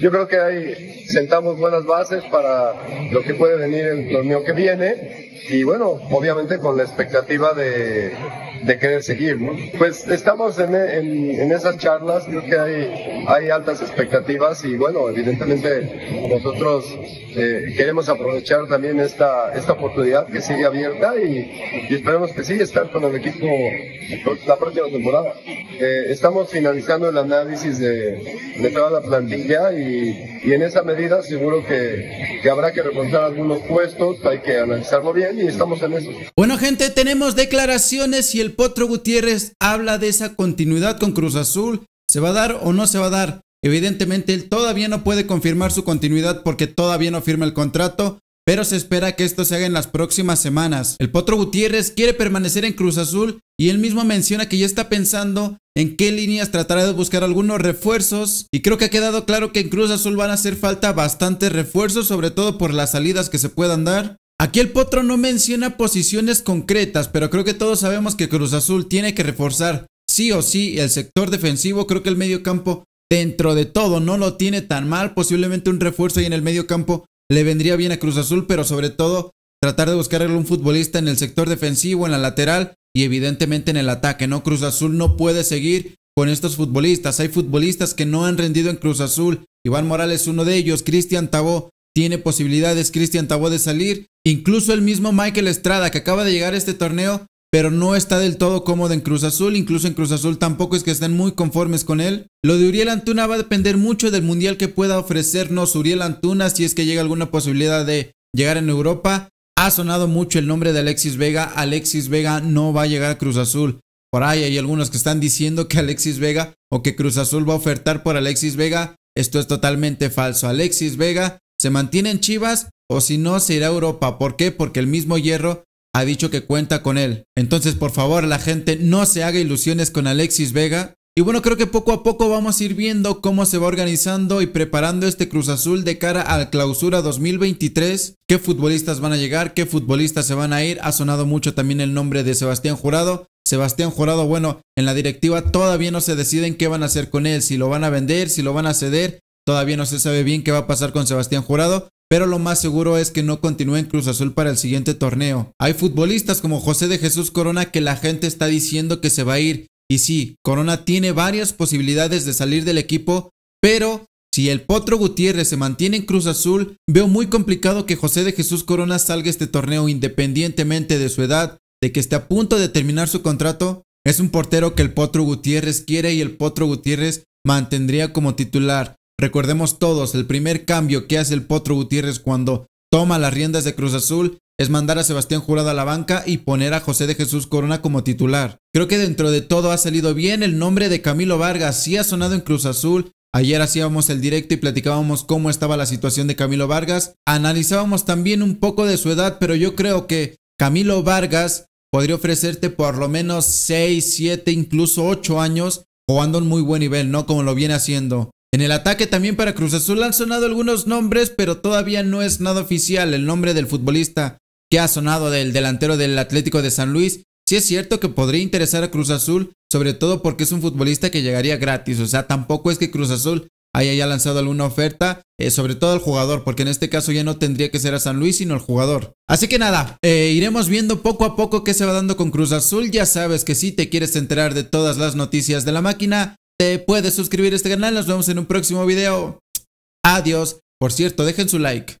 Yo creo que ahí sentamos buenas bases para lo que puede venir el torneo que viene y bueno, obviamente con la expectativa de querer seguir, ¿no? Pues estamos en esas charlas, creo que hay altas expectativas y bueno, evidentemente nosotros queremos aprovechar también esta oportunidad que sigue abierta y esperemos que siga estar con el equipo la próxima temporada. Estamos finalizando el análisis de toda la plantilla y en esa medida seguro que habrá que remontar algunos puestos, hay que analizarlo bien y estamos en eso. Bueno, gente, tenemos declaraciones y el Potro Gutiérrez habla de esa continuidad con Cruz Azul. ¿Se va a dar o no se va a dar? Evidentemente él todavía no puede confirmar su continuidad porque todavía no firma el contrato, pero se espera que esto se haga en las próximas semanas. El Potro Gutiérrez quiere permanecer en Cruz Azul y él mismo menciona que ya está pensando en qué líneas tratará de buscar algunos refuerzos y creo que ha quedado claro que en Cruz Azul van a hacer falta bastantes refuerzos, sobre todo por las salidas que se puedan dar. Aquí el Potro no menciona posiciones concretas, pero creo que todos sabemos que Cruz Azul tiene que reforzar sí o sí el sector defensivo. Creo que el medio campo dentro de todo no lo tiene tan mal, posiblemente un refuerzo ahí en el medio campo le vendría bien a Cruz Azul, pero sobre todo tratar de buscar algún futbolista en el sector defensivo, en la lateral y evidentemente en el ataque, ¿no? Cruz Azul no puede seguir con estos futbolistas, hay futbolistas que no han rendido en Cruz Azul, Iván Morales uno de ellos, Cristian Tabó tiene posibilidades, Cristian Tabó de salir, incluso el mismo Michael Estrada que acaba de llegar a este torneo, pero no está del todo cómodo en Cruz Azul, incluso en Cruz Azul tampoco es que estén muy conformes con él. Lo de Uriel Antuna va a depender mucho del mundial que pueda ofrecernos Uriel Antuna, si es que llega alguna posibilidad de llegar en Europa. Ha sonado mucho el nombre de Alexis Vega, Alexis Vega no va a llegar a Cruz Azul. Por ahí hay algunos que están diciendo que Alexis Vega o que Cruz Azul va a ofertar por Alexis Vega, esto es totalmente falso. Alexis Vega se mantiene en Chivas o si no se irá a Europa, ¿por qué? Porque el mismo Hierro ha dicho que cuenta con él. Entonces, por favor, la gente no se haga ilusiones con Alexis Vega. Y bueno, creo que poco a poco vamos a ir viendo cómo se va organizando y preparando este Cruz Azul de cara a la Clausura 2023. ¿Qué futbolistas van a llegar? ¿Qué futbolistas se van a ir? Ha sonado mucho también el nombre de Sebastián Jurado. Sebastián Jurado, bueno, en la directiva todavía no se deciden qué van a hacer con él. Si lo van a vender, si lo van a ceder. Todavía no se sabe bien qué va a pasar con Sebastián Jurado. Pero lo más seguro es que no continúe en Cruz Azul para el siguiente torneo. Hay futbolistas como José de Jesús Corona que la gente está diciendo que se va a ir. Y sí, Corona tiene varias posibilidades de salir del equipo, pero si el Potro Gutiérrez se mantiene en Cruz Azul, veo muy complicado que José de Jesús Corona salga este torneo independientemente de su edad, de que esté a punto de terminar su contrato. Es un portero que el Potro Gutiérrez quiere y el Potro Gutiérrez mantendría como titular. Recordemos todos, el primer cambio que hace el Potro Gutiérrez cuando toma las riendas de Cruz Azul es mandar a Sebastián Jurado a la banca y poner a José de Jesús Corona como titular. Creo que dentro de todo ha salido bien, el nombre de Camilo Vargas sí ha sonado en Cruz Azul. Ayer hacíamos el directo y platicábamos cómo estaba la situación de Camilo Vargas. Analizábamos también un poco de su edad, pero yo creo que Camilo Vargas podría ofrecerte por lo menos 6, 7, incluso 8 años jugando a un muy buen nivel, ¿no? Como lo viene haciendo. En el ataque también para Cruz Azul han sonado algunos nombres, pero todavía no es nada oficial el nombre del futbolista que ha sonado del delantero del Atlético de San Luis. Sí es cierto que podría interesar a Cruz Azul, sobre todo porque es un futbolista que llegaría gratis, o sea, tampoco es que Cruz Azul haya lanzado alguna oferta, sobre todo al jugador, porque en este caso ya no tendría que ser a San Luis, sino al jugador. Así que nada, iremos viendo poco a poco qué se va dando con Cruz Azul. Ya sabes que si te quieres enterar de todas las noticias de la máquina, te puedes suscribir a este canal, nos vemos en un próximo video. Adiós. Por cierto, dejen su like.